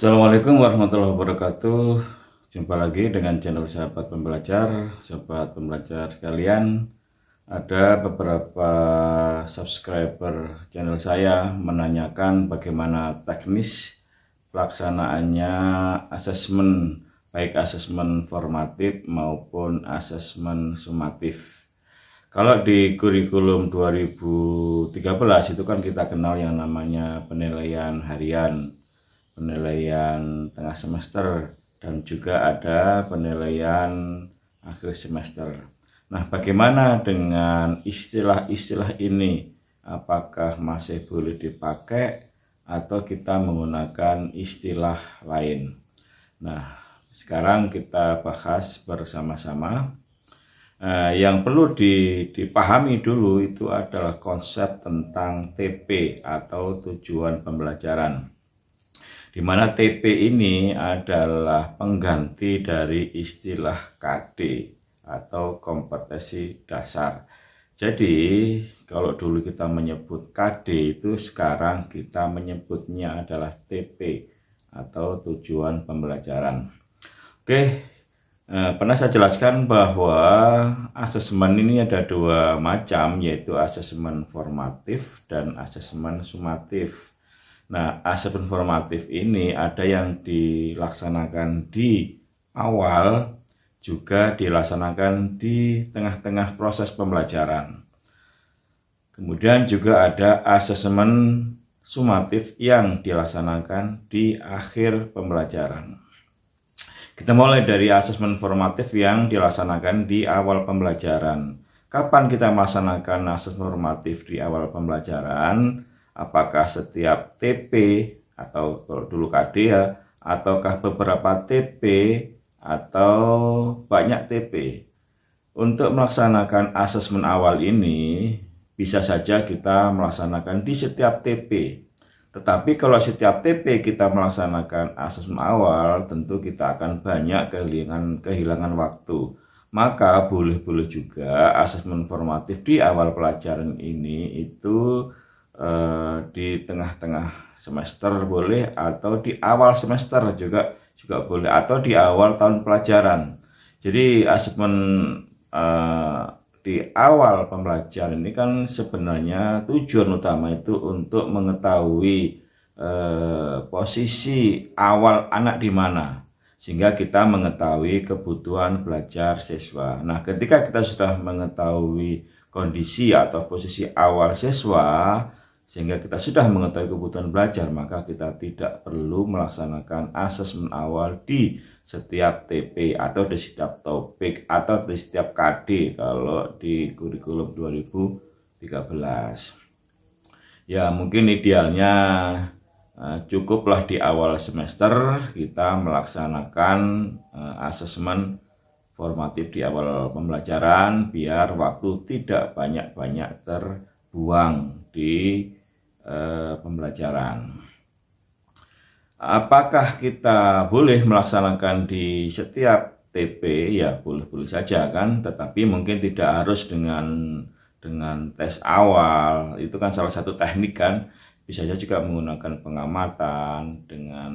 Assalamualaikum warahmatullahi wabarakatuh. Jumpa lagi dengan channel Sahabat Pembelajar. Sahabat Pembelajar sekalian, ada beberapa subscriber channel saya menanyakan bagaimana teknis pelaksanaannya asesmen, baik asesmen formatif maupun asesmen sumatif. Kalau di kurikulum 2013 itu kan kita kenal yang namanya penilaian harian, penilaian tengah semester, dan juga ada penilaian akhir semester. Nah, bagaimana dengan istilah-istilah ini? Apakah masih boleh dipakai atau kita menggunakan istilah lain? Nah, sekarang kita bahas bersama-sama. Yang perlu dipahami dulu itu adalah konsep tentang TP atau tujuan pembelajaran, di mana TP ini adalah pengganti dari istilah KD atau kompetensi dasar. Jadi, kalau dulu kita menyebut KD itu sekarang kita menyebutnya adalah TP atau tujuan pembelajaran. Oke, pernah saya jelaskan bahwa asesmen ini ada dua macam, yaitu asesmen formatif dan asesmen sumatif. Nah, asesmen formatif ini ada yang dilaksanakan di awal, juga dilaksanakan di tengah-tengah proses pembelajaran. Kemudian juga ada asesmen sumatif yang dilaksanakan di akhir pembelajaran. Kita mulai dari asesmen formatif yang dilaksanakan di awal pembelajaran. Kapan kita melaksanakan asesmen formatif di awal pembelajaran? Apakah setiap TP atau dulu KD ya, ataukah beberapa TP atau banyak TP? Untuk melaksanakan asesmen awal ini bisa saja kita melaksanakan di setiap TP. Tetapi kalau setiap TP kita melaksanakan asesmen awal, tentu kita akan banyak kehilangan waktu. Maka boleh-boleh juga asesmen formatif di awal pelajaran ini itu di tengah-tengah semester boleh, atau di awal semester juga boleh, atau di awal tahun pelajaran. Jadi asesmen di awal pembelajaran ini kan sebenarnya tujuan utama itu untuk mengetahui posisi awal anak di mana, sehingga kita mengetahui kebutuhan belajar siswa. Nah, ketika kita sudah mengetahui kondisi atau posisi awal siswa, sehingga kita sudah mengetahui kebutuhan belajar, maka kita tidak perlu melaksanakan asesmen awal di setiap TP atau di setiap topik atau di setiap KD kalau di kurikulum 2013. Ya, mungkin idealnya cukuplah di awal semester kita melaksanakan asesmen formatif di awal pembelajaran, biar waktu tidak banyak-banyak terbuang di pembelajaran. Apakah kita boleh melaksanakan di setiap TP? Ya, boleh-boleh saja kan, tetapi mungkin tidak harus dengan tes awal. Itu kan salah satu teknik kan. Bisa saja juga menggunakan pengamatan, dengan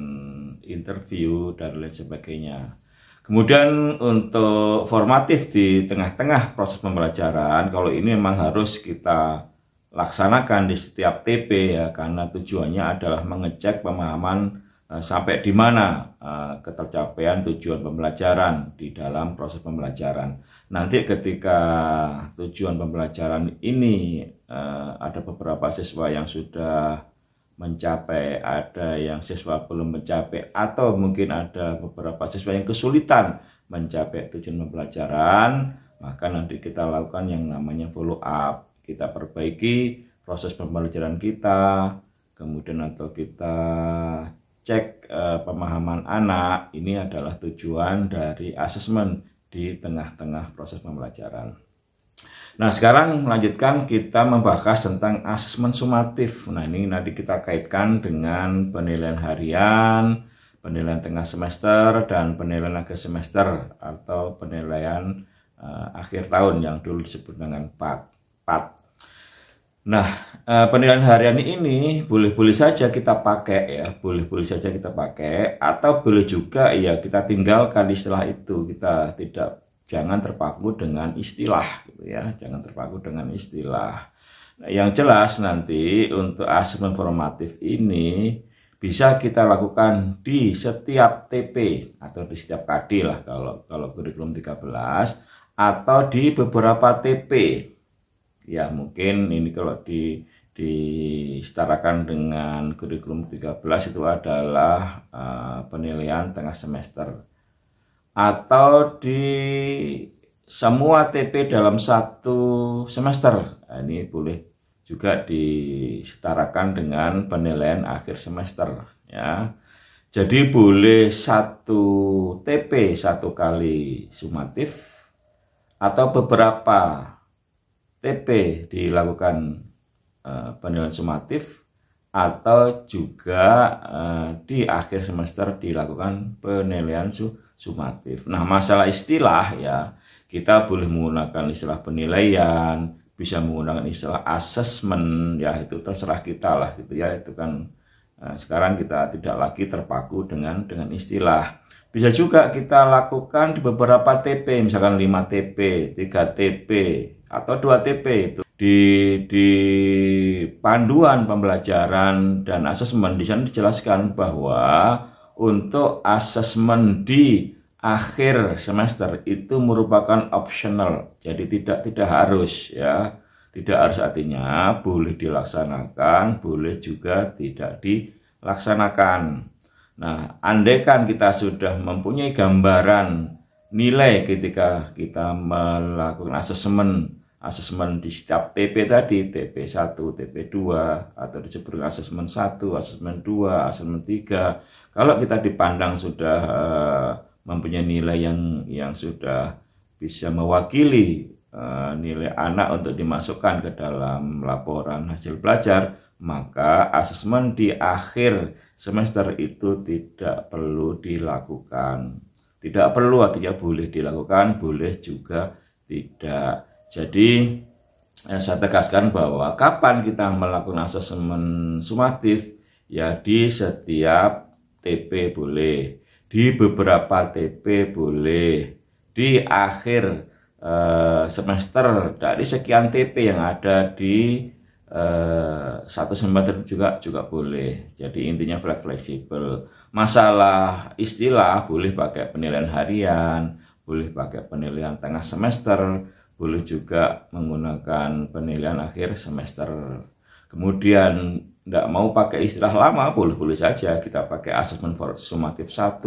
interview dan lain sebagainya. Kemudian untuk formatif di tengah-tengah proses pembelajaran, kalau ini memang harus kita laksanakan di setiap TP ya, karena tujuannya adalah mengecek pemahaman sampai di mana ketercapaian tujuan pembelajaran di dalam proses pembelajaran. Nanti ketika tujuan pembelajaran ini ada beberapa siswa yang sudah mencapai, ada yang siswa belum mencapai, atau mungkin ada beberapa siswa yang kesulitan mencapai tujuan pembelajaran, maka nanti kita lakukan yang namanya follow up. Kita perbaiki proses pembelajaran kita, kemudian atau kita cek pemahaman anak. Ini adalah tujuan dari asesmen di tengah-tengah proses pembelajaran. Nah, sekarang melanjutkan kita membahas tentang asesmen sumatif. Nah, ini nanti kita kaitkan dengan penilaian harian, penilaian tengah semester, dan penilaian akhir semester atau penilaian akhir tahun yang dulu disebut dengan PAT. Nah, penilaian harian ini boleh-boleh saja kita pakai ya, boleh-boleh saja kita pakai, atau boleh juga ya kita tinggalkan istilah itu. Kita tidak, jangan terpaku dengan istilah gitu ya, jangan terpaku dengan istilah. Nah, yang jelas nanti untuk asesmen formatif ini bisa kita lakukan di setiap TP atau di setiap KD lah kalau kurikulum 13, atau di beberapa TP. Ya mungkin ini kalau disetarakan dengan kurikulum 13 itu adalah penilaian tengah semester, atau di semua TP dalam satu semester. Nah, ini boleh juga disetarakan dengan penilaian akhir semester ya. Jadi boleh satu TP satu kali sumatif, atau beberapa TP dilakukan penilaian sumatif, atau juga di akhir semester dilakukan penilaian sumatif. Nah, masalah istilah ya, kita boleh menggunakan istilah penilaian, bisa menggunakan istilah asesmen ya, itu terserah kita lah gitu ya. Itu kan sekarang kita tidak lagi terpaku dengan istilah. Bisa juga kita lakukan di beberapa TP, misalkan 5 TP, 3 TP, atau 2 TP. Itu di panduan pembelajaran dan asesmen di sana dijelaskan bahwa untuk asesmen di akhir semester itu merupakan optional, jadi tidak harus ya, tidak harus artinya boleh dilaksanakan, boleh juga tidak dilaksanakan. Nah, andaikan kita sudah mempunyai gambaran nilai ketika kita melakukan asesmen di setiap TP tadi, TP1, TP2, atau disebut asesmen 1, asesmen 2, asesmen 3. Kalau kita dipandang sudah mempunyai nilai yang sudah bisa mewakili nilai anak untuk dimasukkan ke dalam laporan hasil belajar, maka asesmen di akhir semester itu tidak perlu dilakukan. Tidak perlu artinya boleh dilakukan, boleh juga tidak. Jadi saya tegaskan bahwa kapan kita melakukan asesmen sumatif ya, di setiap TP boleh, di beberapa TP boleh, di akhir semester dari sekian TP yang ada di satu semester juga boleh. Jadi intinya fleksibel. Masalah istilah boleh pakai penilaian harian, boleh pakai penilaian tengah semester, boleh juga menggunakan penilaian akhir semester. Kemudian tidak mau pakai istilah lama, boleh-boleh saja kita pakai asesmen sumatif 1,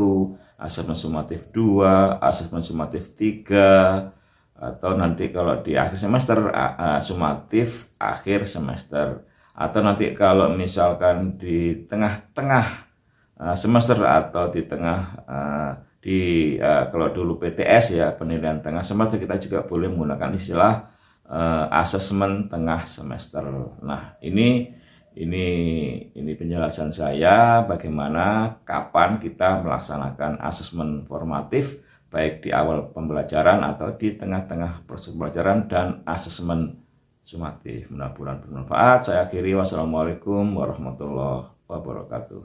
asesmen sumatif 2, asesmen sumatif 3, atau nanti kalau di akhir semester sumatif akhir semester, atau nanti kalau misalkan di tengah-tengah semester atau di tengah kalau dulu PTS ya, penilaian tengah semester, kita juga boleh menggunakan istilah asesmen tengah semester. Nah, ini penjelasan saya bagaimana kapan kita melaksanakan asesmen formatif baik di awal pembelajaran atau di tengah-tengah proses pembelajaran dan asesmen sumatif. Mudah-mudahan bermanfaat. Saya akhiri. Wassalamualaikum warahmatullahi wabarakatuh.